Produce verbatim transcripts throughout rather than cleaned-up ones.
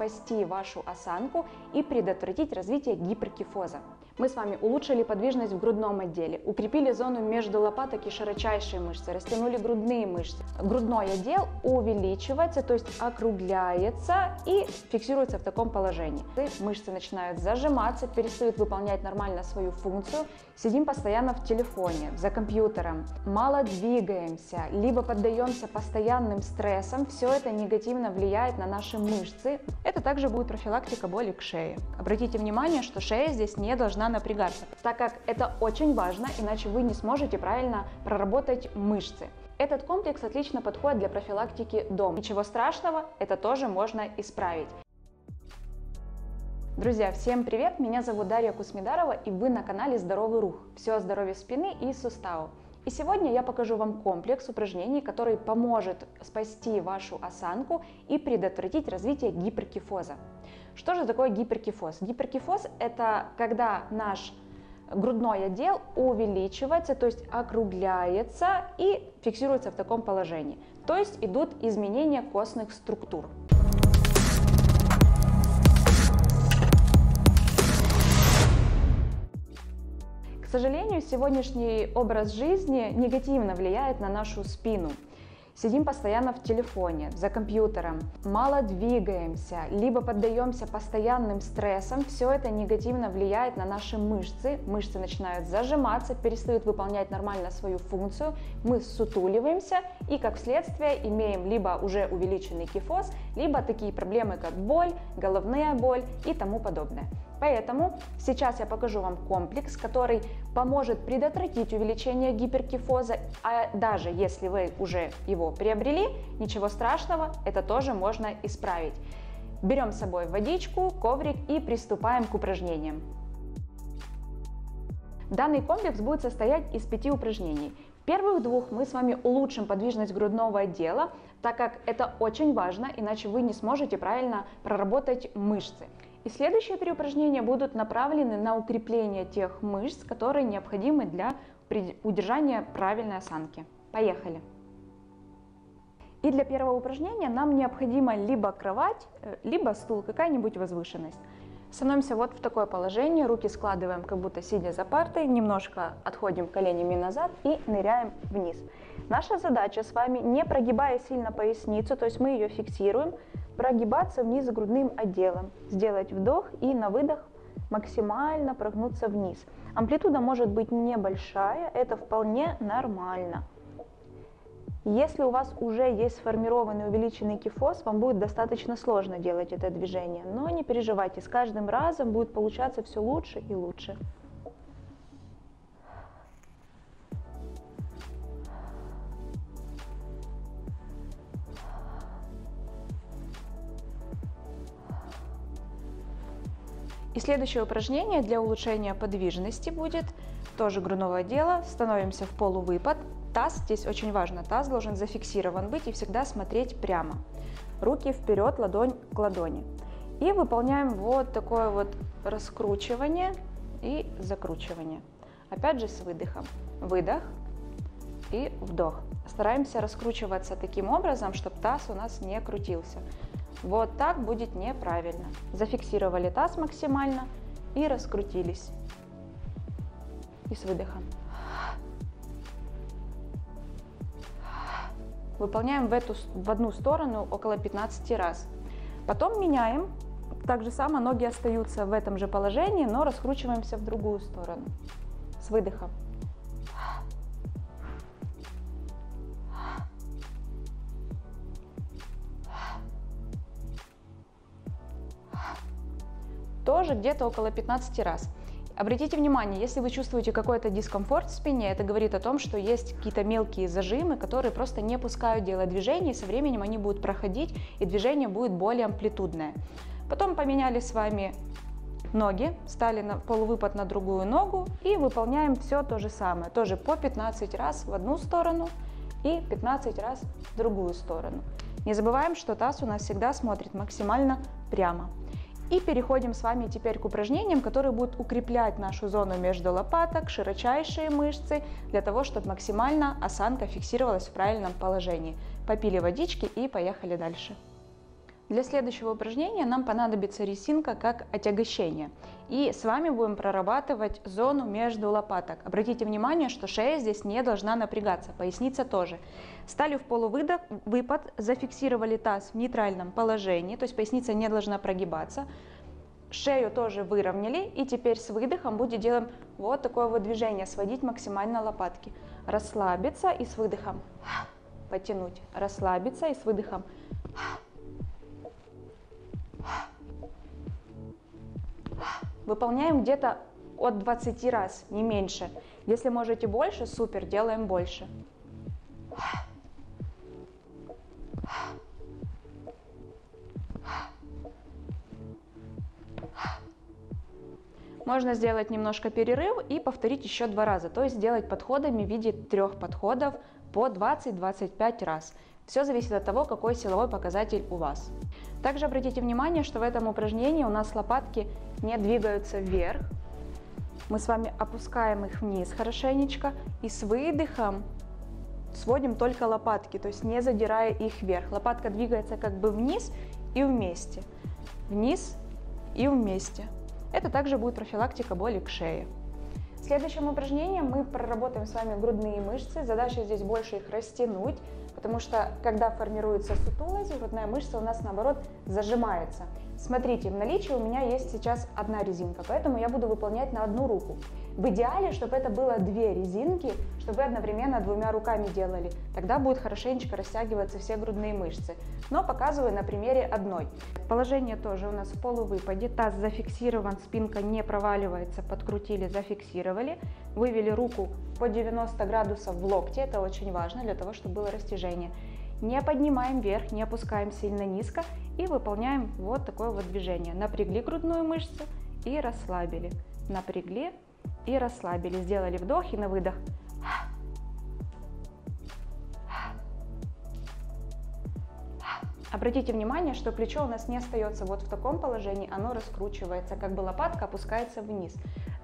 спасти вашу осанку и предотвратить развитие гиперкифоза. Мы с вами улучшили подвижность в грудном отделе, укрепили зону между лопаток и широчайшие мышцы, растянули грудные мышцы. Грудной отдел увеличивается, то есть округляется и фиксируется в таком положении. Мышцы начинают зажиматься, перестают выполнять нормально свою функцию. Сидим постоянно в телефоне, за компьютером, мало двигаемся, либо поддаемся постоянным стрессам. Все это негативно влияет на наши мышцы. Это также будет профилактика боли к шее. Обратите внимание, что шея здесь не должна напрягаться, так как это очень важно, иначе вы не сможете правильно проработать мышцы. Этот комплекс отлично подходит для профилактики дома. Ничего страшного, это тоже можно исправить. Друзья, всем привет! Меня зовут Дарья Кузьмидарова, и вы на канале Здоровый Рух. Все о здоровье спины и суставов. И сегодня я покажу вам комплекс упражнений, который поможет спасти вашу осанку и предотвратить развитие гиперкифоза. Что же такое гиперкифоз? Гиперкифоз – это когда наш грудной отдел увеличивается, то есть округляется и фиксируется в таком положении. То есть идут изменения костных структур. К сожалению, сегодняшний образ жизни негативно влияет на нашу спину. Сидим постоянно в телефоне, за компьютером, мало двигаемся, либо поддаемся постоянным стрессам. Все это негативно влияет на наши мышцы. Мышцы начинают зажиматься, перестают выполнять нормально свою функцию. Мы сутуливаемся и, как следствие, имеем либо уже увеличенный кифоз, либо такие проблемы, как боль, головная боль и тому подобное. Поэтому сейчас я покажу вам комплекс, который поможет предотвратить увеличение гиперкифоза, а даже если вы уже его приобрели, ничего страшного, это тоже можно исправить. Берем с собой водичку, коврик и приступаем к упражнениям. Данный комплекс будет состоять из пяти упражнений. В первых двух мы с вами улучшим подвижность грудного отдела, так как это очень важно, иначе вы не сможете правильно проработать мышцы. И следующие три упражнения будут направлены на укрепление тех мышц, которые необходимы для удержания правильной осанки. Поехали! И для первого упражнения нам необходима либо кровать, либо стул, какая-нибудь возвышенность. Становимся вот в такое положение, руки складываем, как будто сидя за партой, немножко отходим коленями назад и ныряем вниз. Наша задача с вами, не прогибая сильно поясницу, то есть мы ее фиксируем, прогибаться вниз грудным отделом, сделать вдох и на выдох максимально прогнуться вниз. Амплитуда может быть небольшая, это вполне нормально. Если у вас уже есть сформированный увеличенный кифоз, вам будет достаточно сложно делать это движение, но не переживайте, с каждым разом будет получаться все лучше и лучше. И следующее упражнение для улучшения подвижности будет тоже грудного отдела. Становимся в полувыпад. Таз, здесь очень важно, таз должен зафиксирован быть и всегда смотреть прямо. Руки вперед, ладонь к ладони. И выполняем вот такое вот раскручивание и закручивание. Опять же с выдохом. Выдох и вдох. Стараемся раскручиваться таким образом, чтобы таз у нас не крутился. Вот так будет неправильно. Зафиксировали таз максимально и раскрутились. И с выдохом. Выполняем в, эту, в одну сторону около пятнадцати раз. Потом меняем. Так же само, ноги остаются в этом же положении, но раскручиваемся в другую сторону. С выдохом. Тоже где-то около пятнадцати раз. Обратите внимание, если вы чувствуете какой-то дискомфорт в спине, это говорит о том, что есть какие-то мелкие зажимы, которые просто не пускают делать движения, и со временем они будут проходить, и движение будет более амплитудное. Потом поменяли с вами ноги, стали на полувыпад на другую ногу и выполняем все то же самое. Тоже по пятнадцать раз в одну сторону и пятнадцать раз в другую сторону. Не забываем, что таз у нас всегда смотрит максимально прямо. И переходим с вами теперь к упражнениям, которые будут укреплять нашу зону между лопаток, широчайшие мышцы, для того, чтобы максимально осанка фиксировалась в правильном положении. Попили водички и поехали дальше. Для следующего упражнения нам понадобится резинка как отягощение. И с вами будем прорабатывать зону между лопаток. Обратите внимание, что шея здесь не должна напрягаться, поясница тоже. Стали в полувыдох, выпад, зафиксировали таз в нейтральном положении, то есть поясница не должна прогибаться. Шею тоже выровняли, и теперь с выдохом будем делать вот такое вот движение, сводить максимально лопатки. Расслабиться и с выдохом потянуть, расслабиться и с выдохом. Выполняем где-то от двадцати раз, не меньше. Если можете больше, супер, делаем больше. Можно сделать немножко перерыв и повторить еще два раза, то есть сделать подходами в виде трех подходов по двадцать-двадцать пять раз. Все зависит от того, какой силовой показатель у вас. Также обратите внимание, что в этом упражнении у нас лопатки не двигаются вверх. Мы с вами опускаем их вниз хорошенечко и с выдохом сводим только лопатки, то есть не задирая их вверх. Лопатка двигается как бы вниз и вместе, вниз и вместе. Это также будет профилактика боли к шее. Следующим упражнением мы проработаем с вами грудные мышцы. Задача здесь больше их растянуть, потому что когда формируется сутулость, грудная мышца у нас наоборот зажимается. Смотрите, в наличии у меня есть сейчас одна резинка, поэтому я буду выполнять на одну руку. В идеале, чтобы это было две резинки, чтобы вы одновременно двумя руками делали. Тогда будут хорошенечко растягиваться все грудные мышцы. Но показываю на примере одной. Положение тоже у нас в полувыпаде. Таз зафиксирован, спинка не проваливается. Подкрутили, зафиксировали. Вывели руку по девяносто градусов в локте. Это очень важно для того, чтобы было растяжение. Не поднимаем вверх, не опускаем сильно низко. И выполняем вот такое вот движение. Напрягли грудную мышцу и расслабили. Напрягли и расслабили. Сделали вдох и на выдох. Обратите внимание, что плечо у нас не остается вот в таком положении, оно раскручивается, как бы лопатка опускается вниз.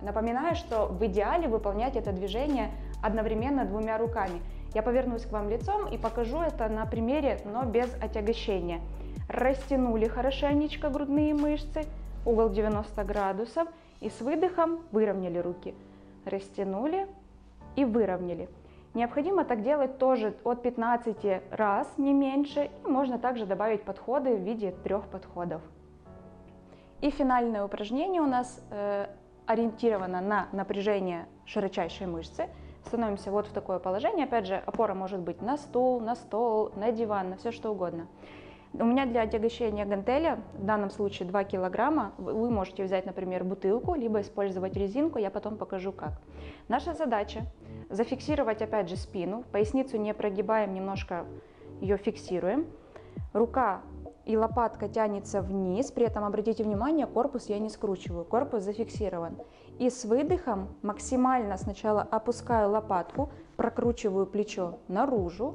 Напоминаю, что в идеале выполнять это движение одновременно двумя руками. Я повернусь к вам лицом и покажу это на примере, но без отягощения. Растянули хорошенечко грудные мышцы, угол девяносто градусов, и с выдохом выровняли руки. Растянули и выровняли. Необходимо так делать тоже от пятнадцати раз, не меньше. И можно также добавить подходы в виде трех подходов. И финальное упражнение у нас э, ориентировано на напряжение широчайшей мышцы. Становимся вот в такое положение. Опять же, опора может быть на стул, на стол, на диван, на все что угодно. У меня для отягощения гантеля, в данном случае два килограмма, вы можете взять, например, бутылку, либо использовать резинку, я потом покажу как. Наша задача зафиксировать опять же спину, поясницу не прогибаем, немножко ее фиксируем. Рука и лопатка тянется вниз, при этом обратите внимание, корпус я не скручиваю, корпус зафиксирован. И с выдохом максимально сначала опускаю лопатку, прокручиваю плечо наружу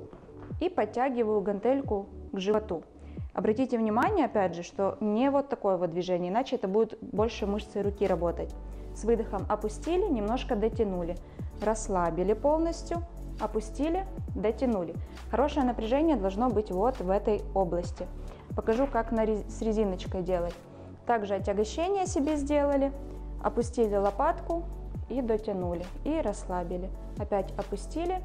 и подтягиваю гантельку к животу. Обратите внимание, опять же, что не вот такое вот движение, иначе это будет больше мышцы руки работать. С выдохом опустили, немножко дотянули. Расслабили полностью, опустили, дотянули. Хорошее напряжение должно быть вот в этой области. Покажу, как на рез... с резиночкой делать. Также отягощение себе сделали, опустили лопатку и дотянули, и расслабили. Опять опустили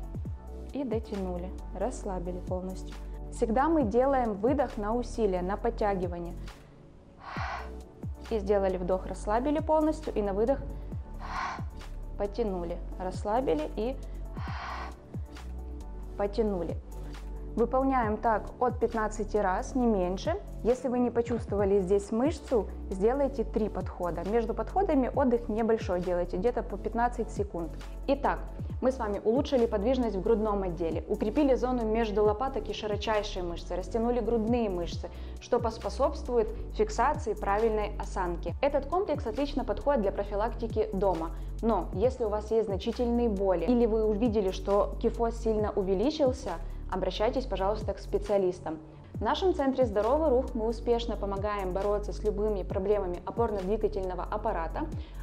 и дотянули, расслабили полностью. Всегда мы делаем выдох на усилие, на подтягивание. И сделали вдох, расслабили полностью, и на выдох потянули, расслабили и потянули. Выполняем так от пятнадцати раз, не меньше. Если вы не почувствовали здесь мышцу, сделайте три подхода. Между подходами отдых небольшой делайте, где-то по пятнадцать секунд. Итак, мы с вами улучшили подвижность в грудном отделе, укрепили зону между лопаток и широчайшие мышцы, растянули грудные мышцы, что поспособствует фиксации правильной осанки. Этот комплекс отлично подходит для профилактики дома. Но если у вас есть значительные боли или вы увидели, что кифоз сильно увеличился, обращайтесь, пожалуйста, к специалистам. В нашем центре «Здоровый Рух» мы успешно помогаем бороться с любыми проблемами опорно-двигательного аппарата.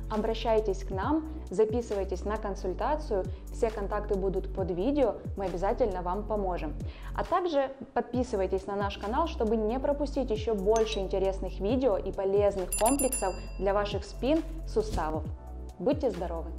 Обращайтесь к нам, записывайтесь на консультацию, все контакты будут под видео, мы обязательно вам поможем. А также подписывайтесь на наш канал, чтобы не пропустить еще больше интересных видео и полезных комплексов для ваших спин, суставов. Будьте здоровы!